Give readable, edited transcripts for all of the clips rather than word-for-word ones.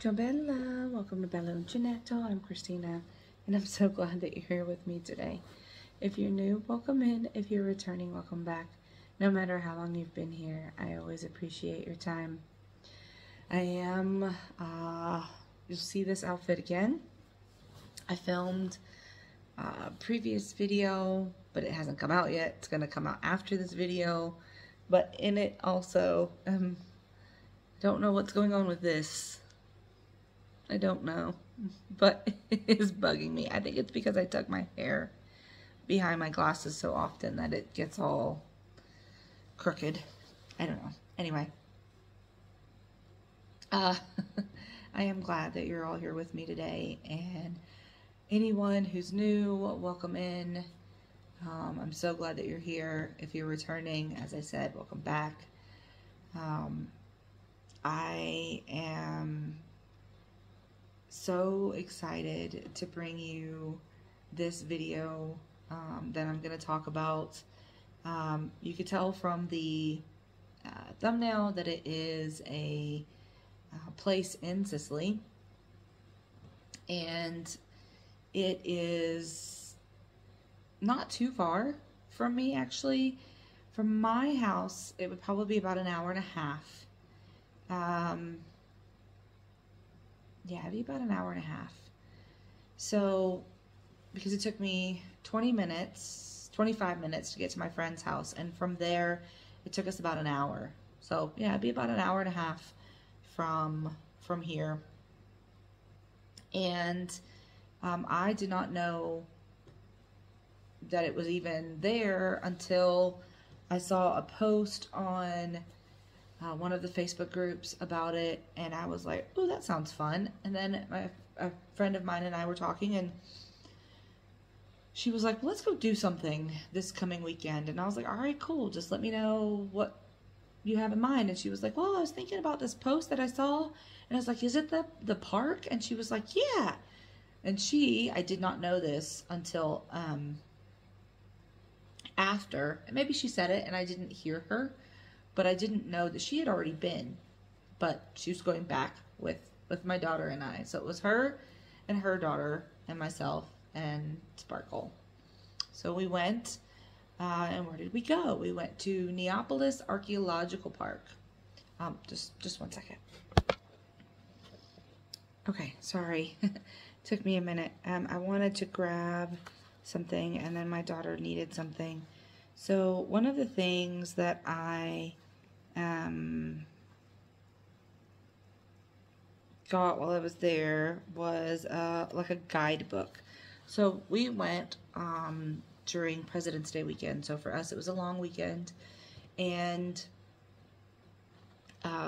Ciao Bella, welcome to Bella Uncinetto. I'm Christina, and I'm so glad that you're here with me today. If you're new, welcome in. If you're returning, welcome back. No matter how long you've been here, I always appreciate your time. I am, you'll see this outfit again. I filmed a previous video, but it hasn't come out yet. It's gonna come out after this video, but in it also, don't know what's going on with this. I don't know, but it is bugging me. I think it's because I tuck my hair behind my glasses so often that it gets all crooked. I don't know. Anyway, I am glad that you're all here with me today, and anyone who's new, welcome in. I'm so glad that you're here. If you're returning, as I said, welcome back. I am so excited to bring you this video that I'm going to talk about. You can tell from the thumbnail that it is a place in Sicily, and it is not too far from me. Actually, from my house it would probably be about an hour and a half. Yeah, it'd be about an hour and a half. So, because it took me 20 minutes, 25 minutes to get to my friend's house, and from there, it took us about an hour. So, yeah, it'd be about an hour and a half from here. And I did not know that it was even there until I saw a post on one of the Facebook groups about it, and I was like, oh, that sounds fun. And then a friend of mine and I were talking, and she was like, well, let's go do something this coming weekend. And I was like, all right, cool, just let me know what you have in mind. And she was like, well, I was thinking about this post that I saw. And I was like, is it the park? And she was like, yeah. And I did not know this until after, and maybe she said it and I didn't hear her, but I didn't know that she had already been, but she was going back with my daughter and I. So it was her and her daughter and myself and Sparkle. So we went, and where did we go? We went to Neapolis Archaeological Park. Just 1 second. Okay, sorry. Took me a minute. I wanted to grab something, and then my daughter needed something. So one of the things that I got while I was there was like a guidebook. So we went during President's Day weekend, so for us it was a long weekend, and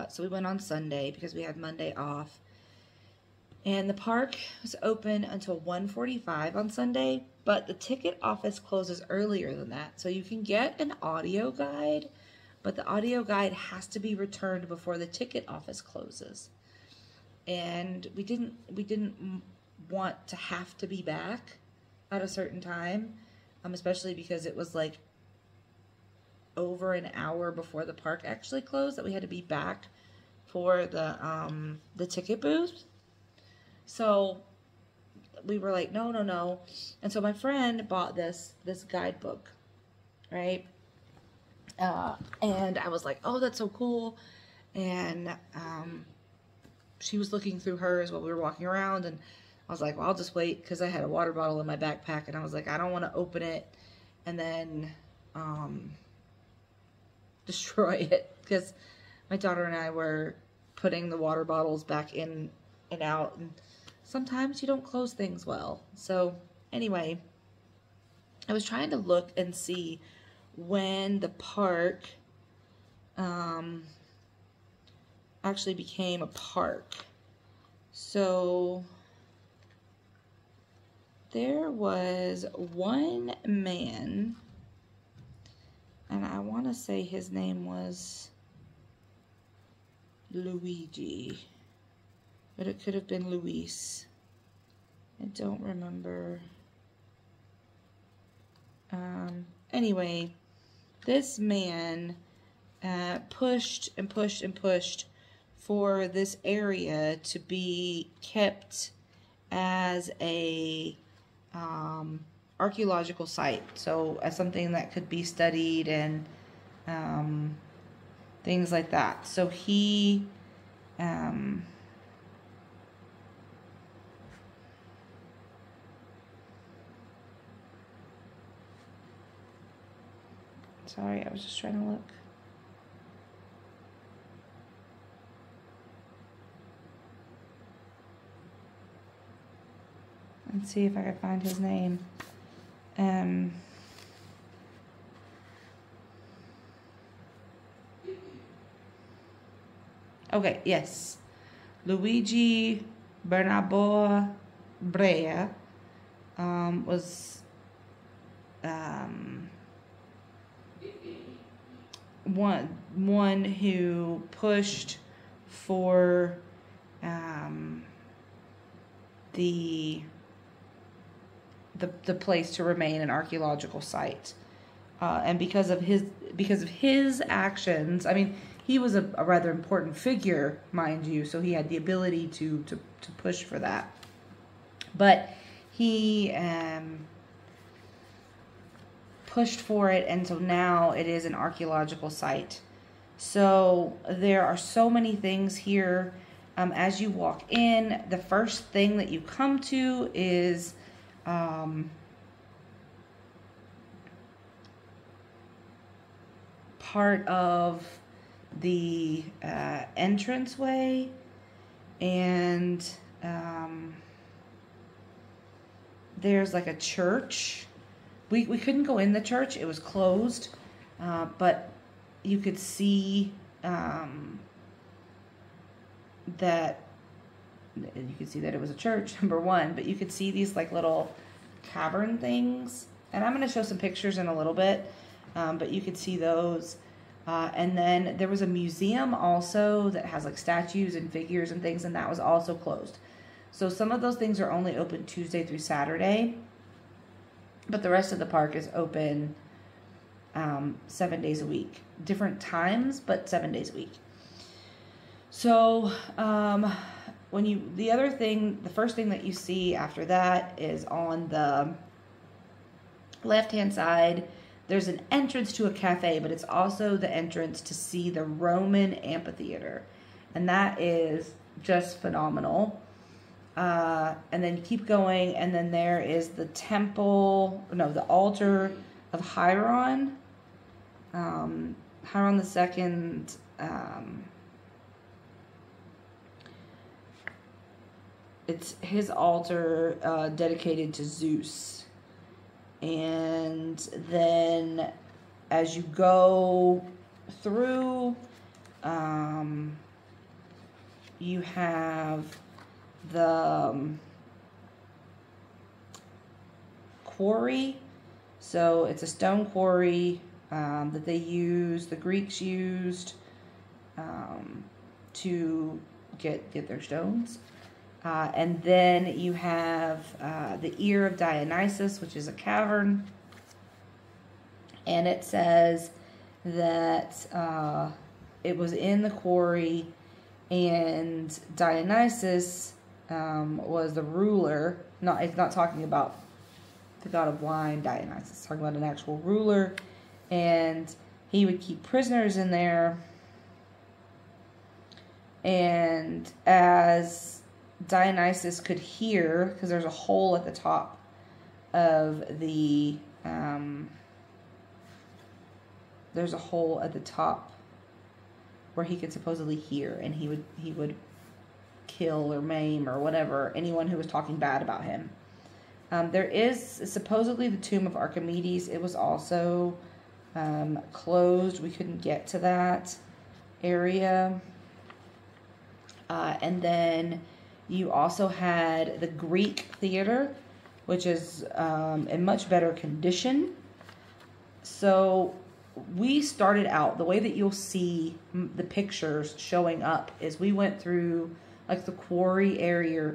so we went on Sunday because we had Monday off, and the park was open until 1:45 on Sunday, but the ticket office closes earlier than that, so you can get an audio guide, but the audio guide has to be returned before the ticket office closes. And we didn't want to have to be back at a certain time, especially because it was like over an hour before the park actually closed that we had to be back for the ticket booth. So we were like, no, no, no. And so my friend bought this guidebook, right? And I was like, oh, that's so cool. And she was looking through hers while we were walking around, and I was like, well, I'll just wait, because I had a water bottle in my backpack, and I was like, I don't want to open it and then destroy it, because my daughter and I were putting the water bottles back in and out, and sometimes you don't close things well. So anyway, I was trying to look and see when the park actually became a park. So there was one man, and I want to say his name was Luigi, but it could have been Luis. I don't remember. Anyway, this man pushed and pushed and pushed for this area to be kept as a archaeological site, so as something that could be studied and things like that. So he sorry, I was just trying to look. And see if I could find his name. Okay, yes. Luigi Bernabò Brea was one who pushed for the place to remain an archaeological site, and because of his actions, I mean, he was a rather important figure, mind you, so he had the ability to push for that. But he pushed for it, and so now it is an archaeological site. So there are so many things here. As you walk in, the first thing that you come to is part of the entranceway, and there's like a church. We couldn't go in the church, it was closed, but you could see that it was a church, number one, but you could see these like little cavern things, and I'm going to show some pictures in a little bit, but you could see those, and then there was a museum also that has like statues and figures and things, and that was also closed. So some of those things are only open Tuesday through Saturday, but the rest of the park is open 7 days a week, different times, but 7 days a week. So the first thing that you see after that is on the left-hand side, there's an entrance to a cafe, but it's also the entrance to see the Roman amphitheater. And that is just phenomenal. And then you keep going, and then there is the the altar of Hieron. Hieron the Second, it's his altar dedicated to Zeus. And then as you go through, you have the quarry. So it's a stone quarry that the Greeks used to get their stones. And then you have the ear of Dionysus, which is a cavern. And it says that it was in the quarry, and Dionysus was the ruler. It's not talking about the god of wine, Dionysus. It's talking about an actual ruler. And he would keep prisoners in there. And as Dionysus could hear, because there's a hole at the top of the there's a hole at the top where he could supposedly hear, and he would kill or maim or whatever anyone who was talking bad about him. There is supposedly the tomb of Archimedes. It was also closed. We couldn't get to that area. And then you also had the Greek theater, which is in much better condition. So we started out, the way that you'll see the pictures showing up is we went through like the quarry area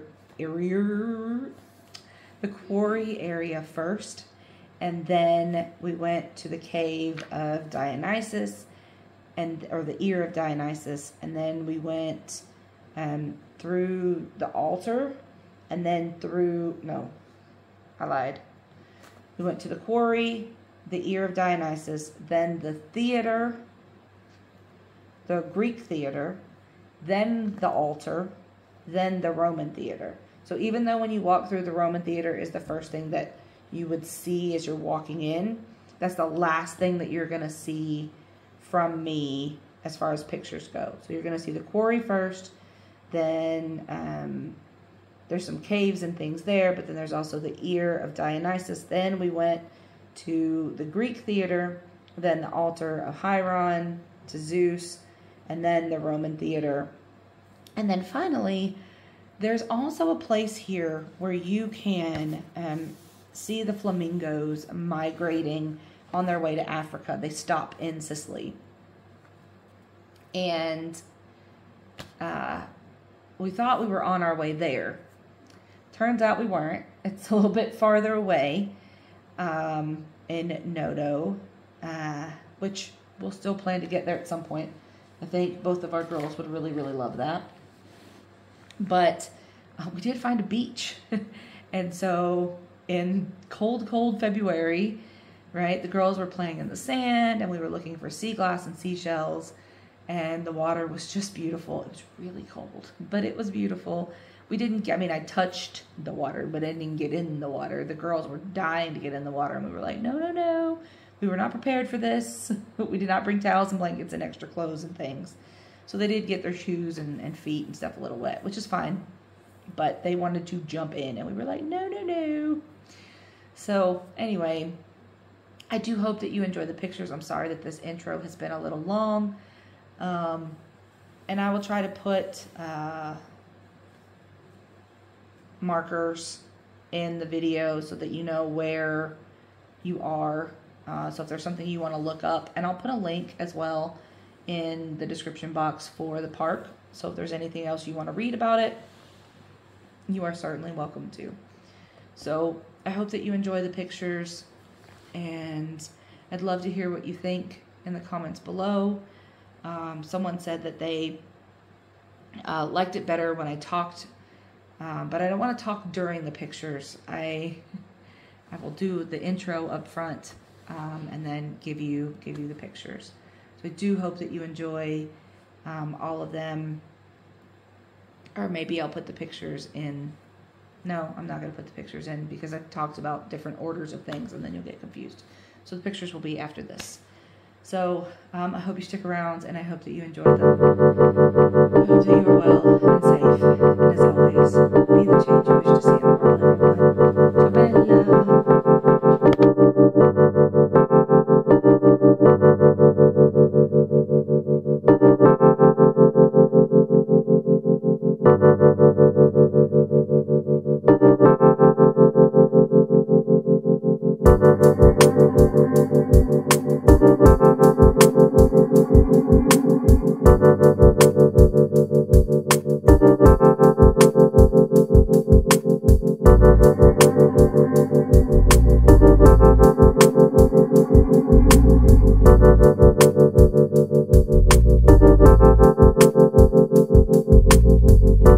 first, and then we went to the cave of Dionysus, or the ear of Dionysus, and then we went through the altar, and then through, no, I lied. We went to the quarry, the ear of Dionysus, then the theater, the Greek theater, then the altar, then the Roman theater. So even though when you walk through the Roman theater is the first thing that you would see as you're walking in, that's the last thing that you're going to see from me as far as pictures go. So you're going to see the quarry first, then there's some caves and things there, but then there's also the ear of Dionysus. Then we went to the Greek theater, then the altar of Hieron to Zeus, and then the Roman theater. And then finally, there's also a place here where you can see the flamingos migrating on their way to Africa. They stop in Sicily. And we thought we were on our way there. Turns out we weren't. It's a little bit farther away in Noto, which we'll still plan to get there at some point. I think both of our girls would really, really love that. But we did find a beach. And so in cold, cold February, right, the girls were playing in the sand, and we were looking for sea glass and seashells, and the water was just beautiful. It was really cold, but it was beautiful. We didn't, I mean, I touched the water, but I didn't get in the water. The girls were dying to get in the water, and we were like, no, no, no. We were not prepared for this. We did not bring towels and blankets and extra clothes and things. So they did get their shoes and feet and stuff a little wet, which is fine. But they wanted to jump in, and we were like, no, no, no. So anyway, I do hope that you enjoy the pictures. I'm sorry that this intro has been a little long. And I will try to put markers in the video so that you know where you are. So if there's something you want to look up, and I'll put a link as well in the description box for the park. So if there's anything else you want to read about it, you are certainly welcome to. So I hope that you enjoy the pictures, and I'd love to hear what you think in the comments below. Someone said that they liked it better when I talked, but I don't want to talk during the pictures. I will do the intro up front, and then give you the pictures. So I do hope that you enjoy all of them. Or maybe I'll put the pictures in. No, I'm not going to put the pictures in because I've talked about different orders of things, and then you'll get confused. So the pictures will be after this. So I hope you stick around, and I hope that you enjoyed them. I hope that you are well and safe. And as always, be the change you wish to see in the world,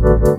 everyone.